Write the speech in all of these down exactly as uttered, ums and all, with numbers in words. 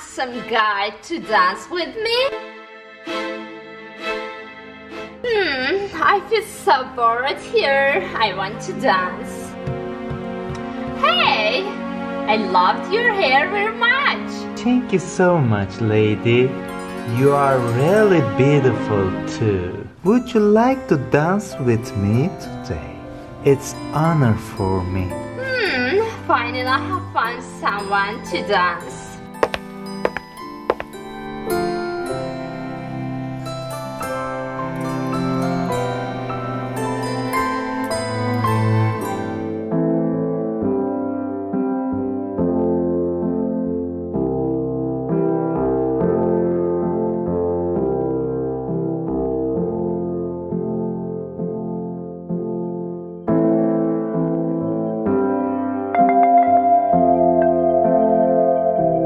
handsome guy to dance with me? Hmm, I feel so bored here. I want to dance. Hey, I loved your hair very much. Thank you so much, lady. You are really beautiful too. Would you like to dance with me today? It's an honor for me. Hmm, finally I have found someone to dance.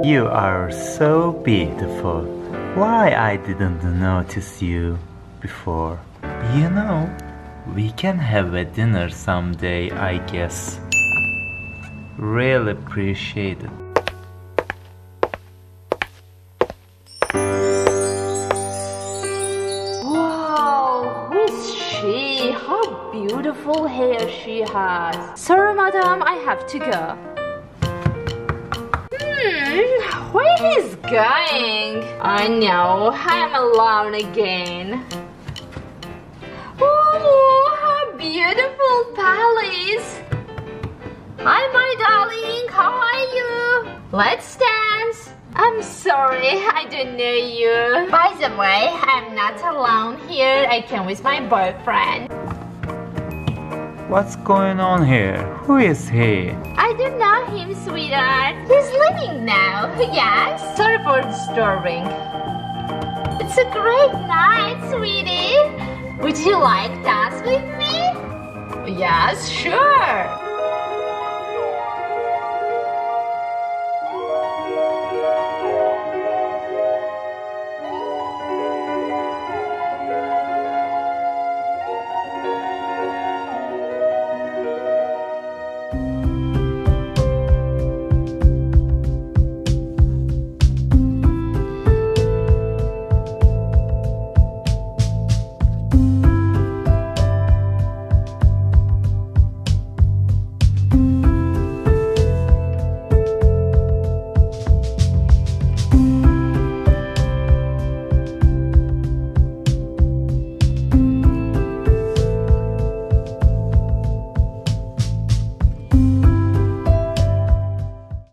You are so beautiful. Why I didn't notice you before? You know, we can have a dinner someday, I guess. Really appreciate it. Wow, who is she? How beautiful hair she has. Sorry, madam, I have to go. Where he's going? I know, I'm alone again. Oh, how beautiful palace! Hi, my darling, how are you? Let's dance. I'm sorry, I don't know you. By the way, I'm not alone here. I came with my boyfriend. What's going on here? Who is he? I don't know him, sweetheart. He's leaving now, yes? Sorry for disturbing. It's a great night, sweetie. Would you like to dance with me? Yes, sure.